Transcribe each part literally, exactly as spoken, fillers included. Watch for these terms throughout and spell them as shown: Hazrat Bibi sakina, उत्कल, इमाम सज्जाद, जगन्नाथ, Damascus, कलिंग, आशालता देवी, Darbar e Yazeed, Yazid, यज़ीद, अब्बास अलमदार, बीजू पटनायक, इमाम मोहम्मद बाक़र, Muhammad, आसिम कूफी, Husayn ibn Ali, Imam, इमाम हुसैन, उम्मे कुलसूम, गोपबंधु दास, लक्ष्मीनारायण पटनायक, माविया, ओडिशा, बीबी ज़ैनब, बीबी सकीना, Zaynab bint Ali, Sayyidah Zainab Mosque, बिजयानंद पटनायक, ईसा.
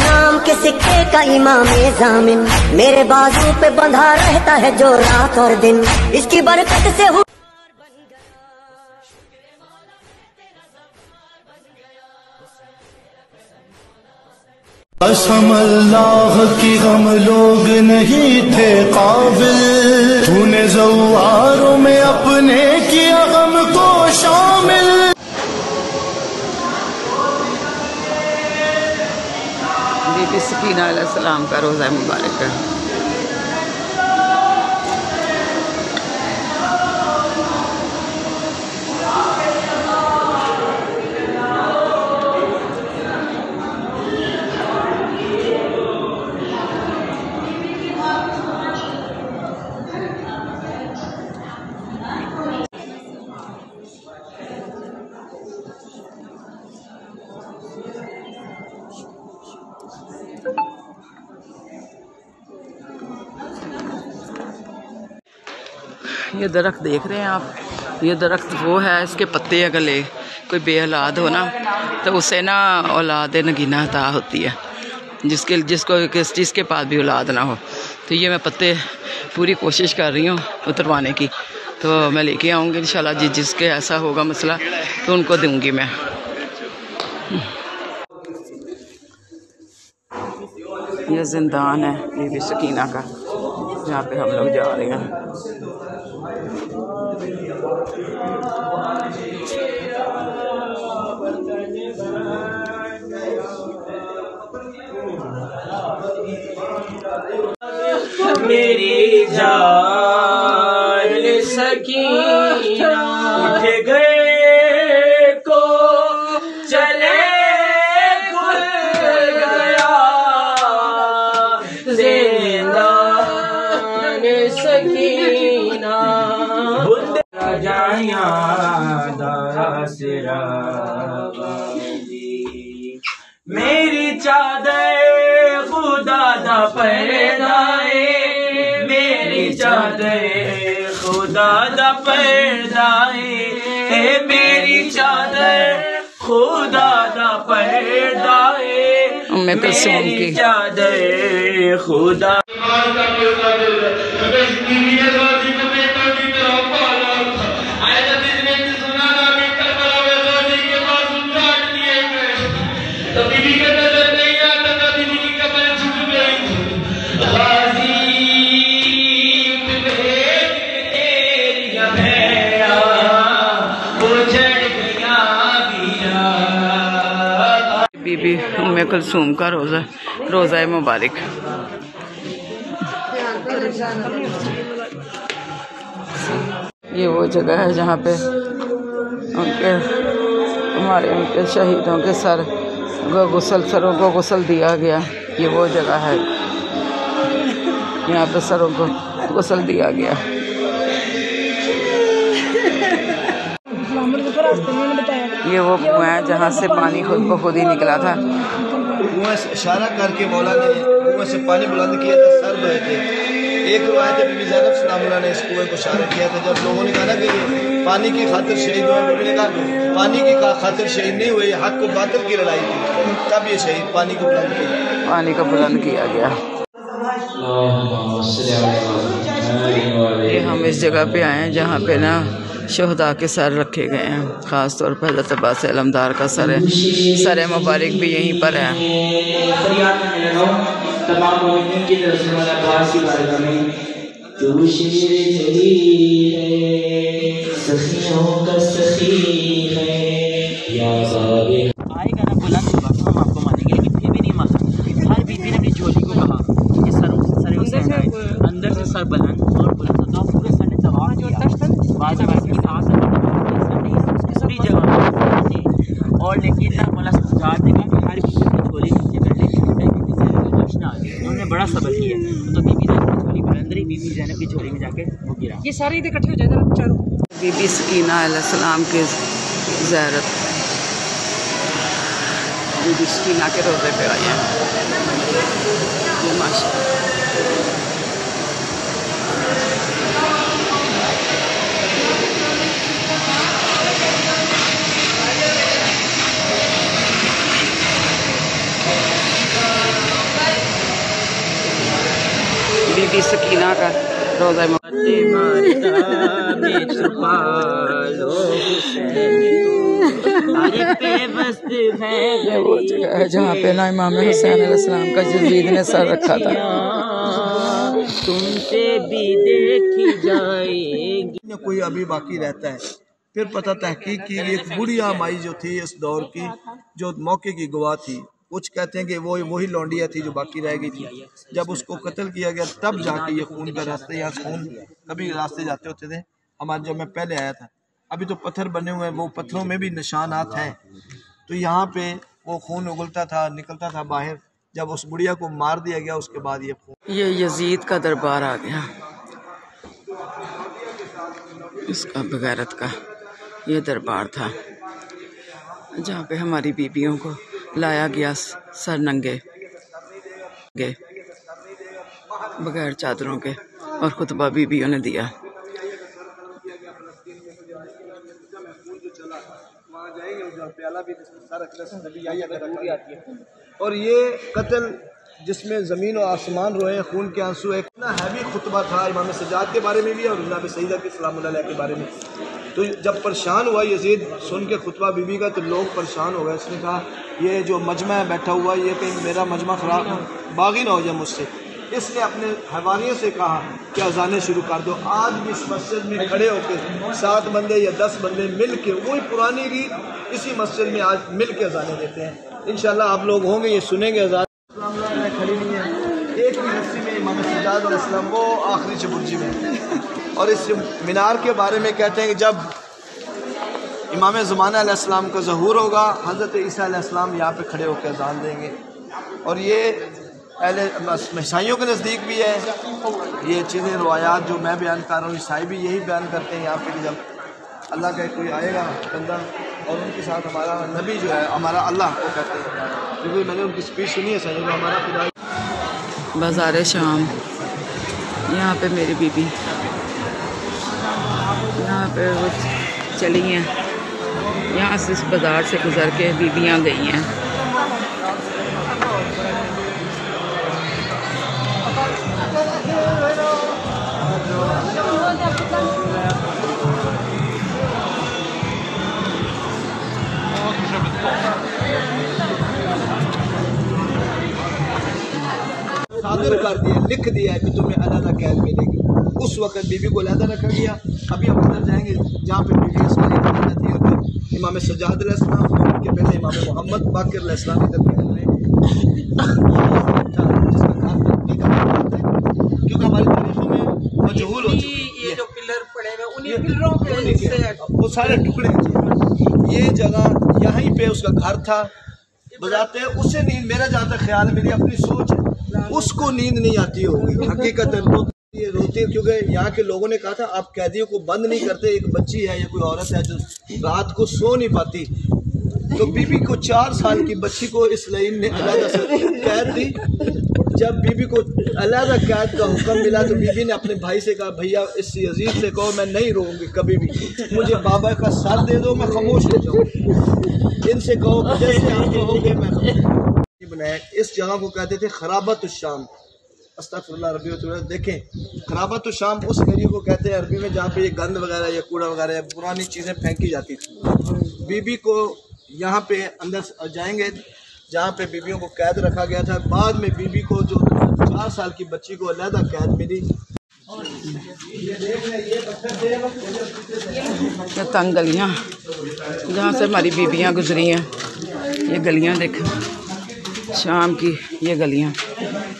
नाम के सिक्के का इमामे जामिन, मेरे बाजू पे बंधा रहता है जो रात और दिन, इसकी बरकत से हूँ। कसम अल्लाह की हम लोग नहीं थे काबिल, तूने ज़वारों में अपने किया गम को शामिल। बीबी सकीना अलैहिस्सलाम का रोज़ा मुबारक है। ये दरख्त देख रहे हैं आप, ये दरख्त वो है, इसके पत्ते अगर ले कोई बेऔलाद हो ना तो उसे ना औलाद नगीना अता होती है, जिसके जिसको किस चीज़ के पास भी औलाद ना हो। तो ये मैं पत्ते पूरी कोशिश कर रही हूँ उतरवाने की, तो मैं लेके आऊँगी इंशाल्लाह जी, जिसके ऐसा होगा मसला तो उनको दूँगी मैं। ये जिंदान है बीबी सकीना का, जहाँ पे हम लोग जा रहे हैं। मेरी जान सकीना उठ गए को चले गुल गया, जिंदा सकीना जाया दासरा मेरी चादर खुदा दा पर्दा चादर खुदा दा पर्दा है, मेरी चादर खुदा दा पर्दा है, मेरी चादर खुदा। उम्मे कुलसूम का रोज़ा रोज़ा मुबारक। ये वो जगह है जहाँ पे उनके हमारे उनके शहीदों के सर को गुसल सरों को गुसल दिया गया। ये वो जगह है, यहाँ पे सरों को गुसल दिया गया। ये वो कुआं है जहाँ से पानी खुद को खुद ही निकला था। कुआं से इशारा करके मौला ने कुएं से पानी बुलंद किया था, सर बहे थे। एक रिवायत है बीबी ज़ैनब सलामुल्लाह ने इस कुएं को इशारा किया था, जब लोगों ने कहा ना कि पानी की खातिर शहीद हुए, उन्होंने कहा पानी की खातिर शहीद नहीं हुए, हक और बातिल की लड़ाई थी, तब ये शहीद पानी को बुलंद किया, पानी को बुलंद किया गया। ये हम इस जगह पे आए हैं जहाँ पे ना शहदा के सर रखे गए हैं, ख़ास तौर पर हज़रत अब्बास अलमदार का सर है, सर मुबारक भी यहीं पर है। आएगा ना बुलंद वक्त हम आपको मानेंगे, लेकिन फिर भी नहीं माना। हर बीबी ने अपनी झोली को कहा कि सर सर हुसैन आए, अंदर से सर बुलंद और बुलंद होता है पूरे सर ने तबाह किया। और लेकिन ना मौला सरकार ने कहा कि हर बीबी की झोली नीचे कर ले, जश्न आ गया, उन्होंने बड़ा सबर किया। तो बीबी ज़ैनब की झोली बुलंदरी बीबी ज़ैनब की झोली में जाके वो गिरा। ये सारे इधर इकट्ठे हो जाए जरा चारों। बीबी सकीना अलैहिस्सलाम की ज़ियारत, बीबी सकीना के रोज़े पे आए हैं माशाअल्लाह। Bye. बीबी सकीना का रोज़ा मुबारक। वो जगह है जहाँ पे ना इमाम हुसैन अलैहिस्सलाम का यज़ीद ने सर रखा था। तुमसे भी देखी जाएगी कोई अभी बाकी रहता है। फिर पता तहकीक की, एक बुढ़िया माई जो थी इस दौर की, जो मौके की गवाह थी, कुछ कहते हैं कि वो वही लौंडिया थी जो बाकी रह गई थी। जब उसको कत्ल किया गया तब जाके ये खून का रास्ते, यहाँ खून कभी रास्ते जाते होते थे हमारे, जब मैं पहले आया था। अभी तो पत्थर बने हुए हैं, वो पत्थरों में भी निशानात हैं। तो यहाँ पे वो खून उगलता था, निकलता था बाहर। जब उस बुढ़िया को मार दिया गया उसके बाद ये खून, ये यजीद का दरबार आ गया, इसका बगैरत का ये दरबार था जहाँ पे हमारी बीबियों को लाया गया सर नंगे गए बगैर चादरों के, और खुतबा बीबियों ने दिया। और ये कत्ल जिसमें ज़मीन और आसमान रोए, खून के आंसू, एक ना हैवी खुतबा था इमाम सज्जाद के बारे में भी और जनाब सईदा के सलाम के बारे में। तो जब परेशान हुआ यजीद सुन के खुतबा बीबी का, तो लोग परेशान हो गए। इसने कहा ये जो मजमा बैठा हुआ, ये कहीं मेरा मजमा ख़राब बागी ना हो जाए मुझसे। इसने अपने हैवानियों से कहा कि अजाने शुरू कर दो। आज भी इस मस्जिद में खड़े होकर सात बंदे या दस बंदे मिल के, वही पुरानी रीत इसी मस्जिद में आज मिल के अजाने देते हैं। इंशाल्लाह आप लोग होंगे ये सुनेंगे। अजान खड़ी नहीं है, एक ही रस्सी में इमाम सज्जाद और इस्लाम, वो आखिरी चबुर्जी में। और इस मीनार के बारे में कहते हैं कि जब इमाम ज़माना अलैहिस्सलाम का ज़हूर होगा, हज़रत ईसा अलैहिस्सलाम यहाँ पे खड़े होकर अज़ान देंगे। और ये अहले ईसाइयों के नज़दीक भी है ये चीज़ें, रवायात जो मैं बयान कर रहा हूँ ईसाई भी यही बयान करते हैं यहाँ पे कि जब अल्लाह का कोई आएगा बंदा, और उनके साथ हमारा नबी जो है, हमारा अल्लाह को कहते हैं, क्योंकि मैंने उनकी स्पीच सुनी है सही में, हमारा खुदा। बाजार शाम, यहाँ पे मेरी बीबी यहाँ पे वो चली हैं, यहाँ से इस बाज़ार से गुज़र के बीबियाँ गई हैं। सादर कर दिया, लिख दिया है कि तुम्हें अलहदा कैद मिलेगी। उस वक़्त बीबी को अलहदा रखा गया। अभी हम अंदर जाएंगे जहाँ पे बीबी साकिना थी, तो इमाम सज्जाद अलैहिस्सलाम के पहले इमाम मोहम्मद बाक़र अलैहिस्सलाम इधर फैल रहे क्योंकि हमारी तारीखों में मजहूल हो चुकी है। ये जो पिलर पड़े हुए उन्हीं पिलरों पे वो सारे टुकड़े, ये जगह यहीं पे उसका घर था। बजाते उसे नींद, मेरा जहाँ तक ख्याल, मेरी अपनी सोच है, उसको नींद नहीं आती होगी हकीकत में, ये रोती है। क्योंकि यहाँ के लोगों ने कहा था आप कैदियों को बंद नहीं करते, एक बच्ची है या कोई औरत है जो रात को सो नहीं पाती। तो बीबी को चार साल की बच्ची को इस लाइन ने अलहदा से कैद दी। जब बीबी को अलहदा कैद का हुक्म मिला तो बीबी ने अपने भाई से कहा भैया इस यजीद से कहो मैं नहीं रोऊंगी कभी भी, मुझे बाबा का साथ दे दो, मैं खामोश हो जाऊँ, इनसे कहो जैसे आप कहोगे मैं बनाया। इस जगह को कहते थे खराबत शाम, अस्तगफिरुल्लाह रब्बी व तौबा। देखें खराबत शाम उस एरिया को कहते हैं अरबी में जहाँ पे ये गंद वगैरह या कूड़ा वगैरह या पुरानी चीज़ें फेंकी जाती थी। बीबी को यहाँ पे अंदर जाएंगे जहाँ पे बीबियों को कैद रखा गया था। बाद में बीबी को जो चार साल की बच्ची को अलहदा कैद मिली। ये तंग गलियाँ जहाँ से हमारी बीबियाँ गुजरी हैं, ये गलियाँ देखें शाम की, ये गलियाँ,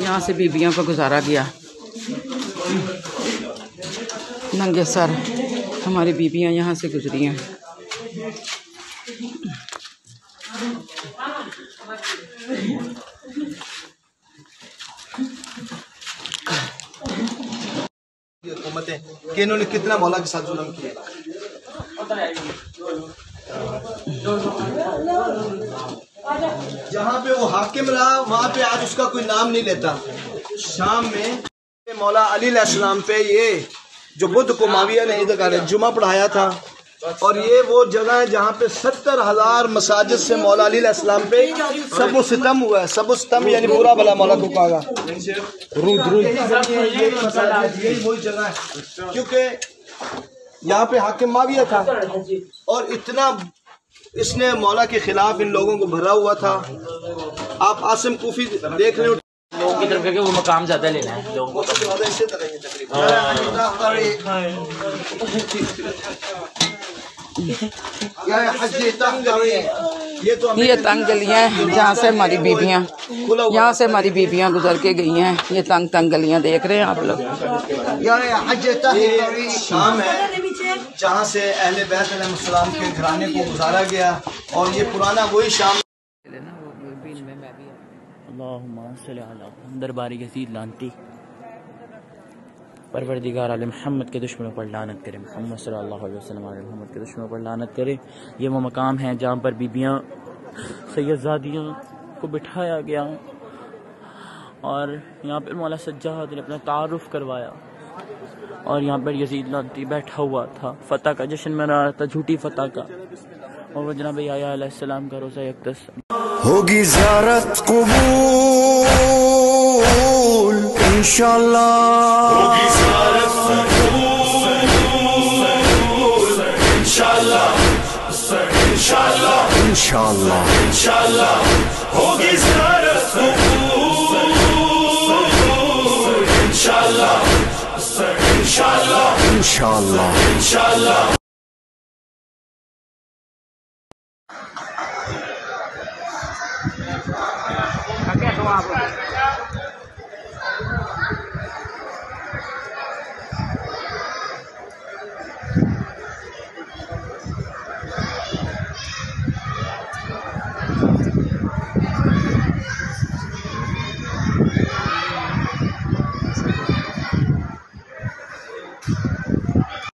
यहाँ से बीबियों का गुजारा गया। नंगे सर हमारी बीबियाँ यहाँ से गुजरी हैं। कि इन्होंने कितना मौला के साथ जुल्म किया। जहाँ पे वो हाकिम रहा वहाँ पे आज उसका कोई नाम नहीं लेता। शाम में मौला अली अलैहिस्सलाम पे ये जो बुद्ध को माविया ने इधर जुमा पढ़ाया था, और ये वो जगह है जहाँ पे सत्तर हजार मसाजिद से मौला अली अलैहिस्सलाम पे सबो सितम हुआ है। सबो सितम यानी बुरा भला मौला को कहा रूद रूद, यही वही जगह है क्योंकि यहाँ पे हाकिम माविया था और इतना इसने मौला के खिलाफ इन लोगों को भरा हुआ था। आप आसिम कूफी देख रहे हो लोगों की तरफ करके वो मकाम ज्यादा लेना है लोगों को ज्यादा इसी तरह। ये तो ये तंग गलियाँ हैं जहाँ से हमारी बीबियाँ यहाँ से हमारी बीबियाँ गुजर के गई हैं। ये तंग तंग गलियाँ देख रहे हैं आप लोग। ये शाम है जहाँ से अहले बैत अलैहिस्सलाम के घराने को गुजारा गया और ये पुराना वही शाम। दरबार ए यज़ीद लानती परवरदिगार आलम मोहम्मद के दुश्मनों पर लानत करे, मोहम्मद सल्लल्लाहु अलैहि वसल्लम मोहम्मद के दुश्मनों पर लानत करे। ये वो मकाम है जहाँ पर बीबियाँ सैयदजादियाँ को बिठाया गया और यहाँ पर मौला सज्जाद ने अपना तारुफ करवाया और यहाँ पर यज़ीद लानती बैठा हुआ था। फतह का जश्न मना रहा था, झूठी फतह का, और वह जनाब याया अलैहिस्सलाम का रोज़ा इक़्तिस होगी ज़ियारत कबूल इंशाल्लाह, होगी ज़ियारत कबूल इंशाल्लाह इंशाल्लाह इंशाल्लाह इंशाल्लाह होगी ज़ियारत कबूल इंशाल्लाह इंशाल्लाह इंशाल्लाह इंशाल्लाह। क्या हुआ आप